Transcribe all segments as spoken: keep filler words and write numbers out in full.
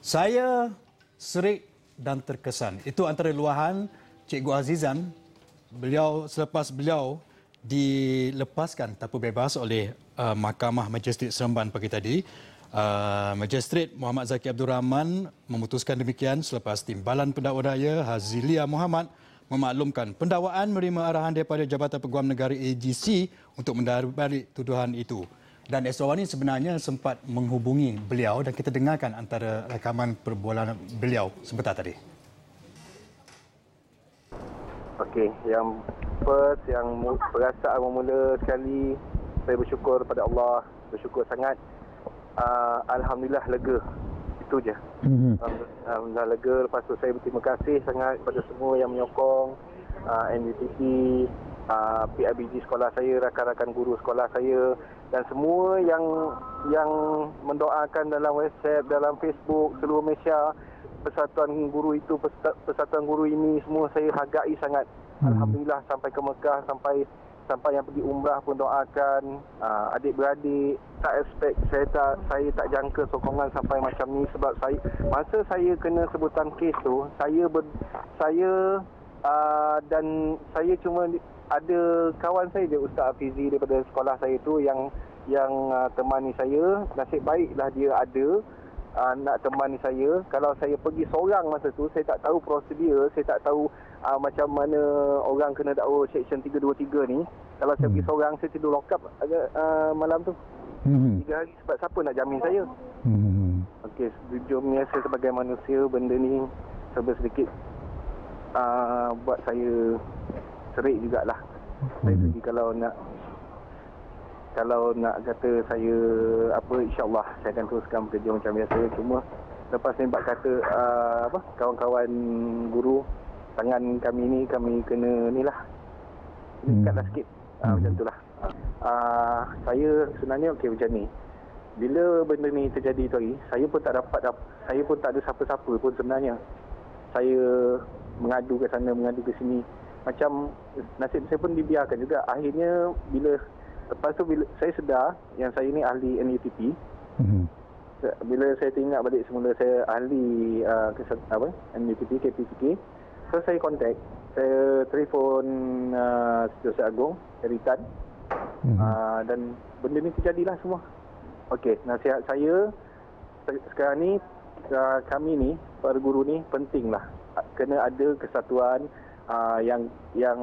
Saya serik dan terkesan. Itu antara luahan Cikgu Azizan. Beliau selepas beliau dilepaskan tanpa bebas oleh uh, Mahkamah Majistret Seremban pagi tadi. Uh, Majistret Muhammad Zaki Abdul Rahman memutuskan demikian selepas timbalan pendakwa raya Hazilia Muhammad memaklumkan pendakwaan menerima arahan daripada Jabatan Peguam Negara A G C untuk mendarbalik tuduhan itu. Dan Astro AWANI sebenarnya sempat menghubungi beliau dan kita dengarkan antara rakaman perbualan beliau sebentar tadi. Okey, yang first, yang perasaan bermula sekali, saya bersyukur kepada Allah, bersyukur sangat. Uh, Alhamdulillah lega, itu je. Mm-hmm. Alhamdulillah lega, lepas tu saya berterima kasih sangat kepada semua yang menyokong, uh, N U T P, Uh, P I B G sekolah saya, rakan-rakan guru sekolah saya dan semua yang yang mendoakan dalam WhatsApp, dalam Facebook, seluruh Malaysia, persatuan guru itu, persatuan guru ini, semua saya hargai sangat. Hmm. Alhamdulillah sampai ke Mekah, sampai sampai yang pergi umrah pun doakan, uh, adik-beradik. Tak expect, saya tak saya tak jangka sokongan sampai macam ni, sebab saya masa saya kena sebutan kes tu, saya ber, saya uh, dan saya cuma ada kawan saya je, Ustaz Hafizie daripada sekolah saya tu yang yang uh, temani saya. Nasib baiklah dia ada uh, nak temani saya. Kalau saya pergi seorang masa tu, saya tak tahu prosedur, saya tak tahu uh, macam mana orang kena dakwa Seksyen tiga dua tiga ni. Kalau saya hmm. pergi seorang, saya tidur lock up uh, malam tu. Hmm. Tiga hari, sebab siapa nak jamin saya? Hmm. Okey, sejujurnya saya sebagai manusia, benda ni serba sedikit uh, buat saya serik jugalah. Saya pergi kalau nak kalau nak kata saya apa, insyaAllah saya akan teruskan bekerja macam biasa. Cuma lepas ni bak kata uh, apa, kawan-kawan guru, tangan kami ni kami kena ni lah, dekatlah sikit, uh, macam tu lah. Uh, saya sebenarnya okey macam ni. Bila benda ni terjadi tu hari, saya pun tak dapat, saya pun tak ada siapa-siapa pun sebenarnya. Saya mengadu ke sana, mengadu ke sini, macam nasib saya pun dibiarkan juga. Akhirnya bila lepas tu bila saya sedar yang saya ni ahli N U T P, mm-hmm. bila saya teringat balik semula saya ahli uh, apa N U T P K P P K, so saya kontak, saya telefon uh, Jose Agong, Ritan, mm-hmm. uh, dan benda ni terjadilah semua. Okey, nasihat saya sekarang ni, uh, kami ni para guru ni pentinglah kena ada kesatuan. Uh, yang yang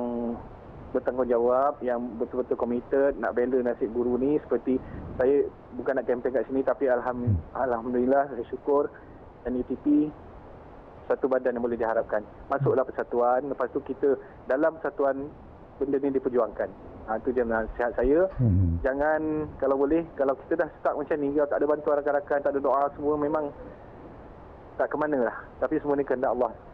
bertanggungjawab, yang betul-betul committed nak bela nasib guru ni. Seperti saya bukan nak kempen kat sini, tapi alham, Alhamdulillah saya syukur N U T P satu badan yang boleh diharapkan. Masuklah persatuan, lepas tu kita dalam persatuan benda ni diperjuangkan. Ha, itu je nasihat saya. Hmm. Jangan, kalau boleh, kalau kita dah stuck macam ni, kalau tak ada bantuan rakan-rakan, tak ada doa semua, memang tak ke mana lah. Tapi semua ni kehendak Allah.